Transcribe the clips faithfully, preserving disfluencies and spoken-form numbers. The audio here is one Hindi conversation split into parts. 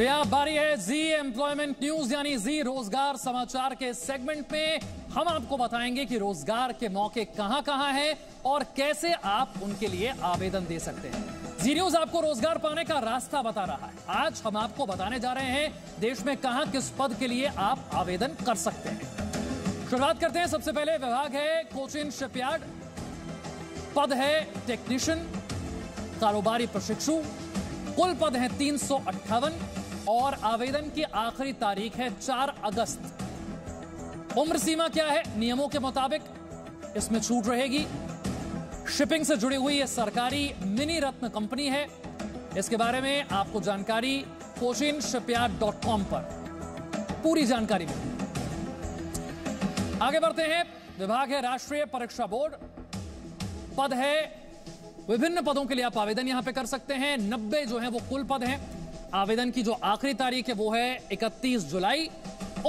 तो यहाँ बारी है जी एम्प्लॉयमेंट न्यूज यानी जी रोजगार समाचार के सेगमेंट में हम आपको बताएंगे कि रोजगार के मौके कहां कहां हैं और कैसे आप उनके लिए आवेदन दे सकते हैं। जी न्यूज आपको रोजगार पाने का रास्ता बता रहा है। आज हम आपको बताने जा रहे हैं देश में कहां किस पद के लिए आप आवेदन कर सकते हैं। शुरुआत करते हैं, सबसे पहले विभाग है कोचिन शिपयार्ड, पद है टेक्नीशियन, कारोबारी प्रशिक्षु, कुल पद है तीन सौ अट्ठावन और आवेदन की आखिरी तारीख है चार अगस्त। उम्र सीमा क्या है? नियमों के मुताबिक इसमें छूट रहेगी। शिपिंग से जुड़ी हुई ये सरकारी मिनी रत्न कंपनी है। इसके बारे में आपको जानकारी कोचिन शिपयार्ड डॉट कॉम पर पूरी जानकारी मिलेगी। आगे बढ़ते हैं, विभाग है राष्ट्रीय परीक्षा बोर्ड, पद है, विभिन्न पदों के लिए आप आवेदन यहां पे कर सकते हैं। नब्बे जो है वो कुल पद हैं। आवेदन की जो आखिरी तारीख है वो है इकतीस जुलाई।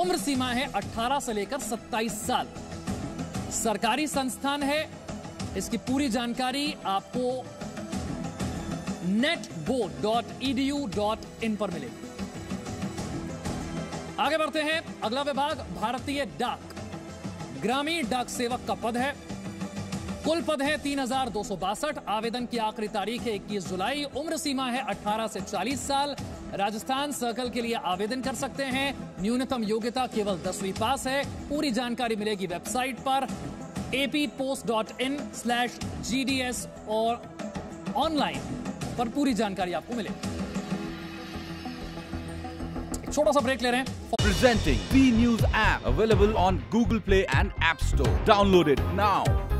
उम्र सीमा है अठारह से लेकर सत्ताईस साल। सरकारी संस्थान है, इसकी पूरी जानकारी आपको net board dot E D U dot in पर मिलेगी। आगे बढ़ते हैं, अगला विभाग भारतीय डाक, ग्रामीण डाक सेवक का पद है। कुल पद है तीन हजार दो सौ बासठ। आवेदन की आखिरी तारीख है इक्कीस जुलाई। उम्र सीमा है अठारह से चालीस साल। राजस्थान सर्कल के लिए आवेदन कर सकते हैं। न्यूनतम योग्यता केवल दसवीं पास है। पूरी जानकारी मिलेगी वेबसाइट पर A P post dot in slash G D S और ऑनलाइन पर पूरी जानकारी आपको मिलेगी। छोटा सा ब्रेक ले रहे हैं। Presenting Zee News app available on Google Play and App Store, download it now.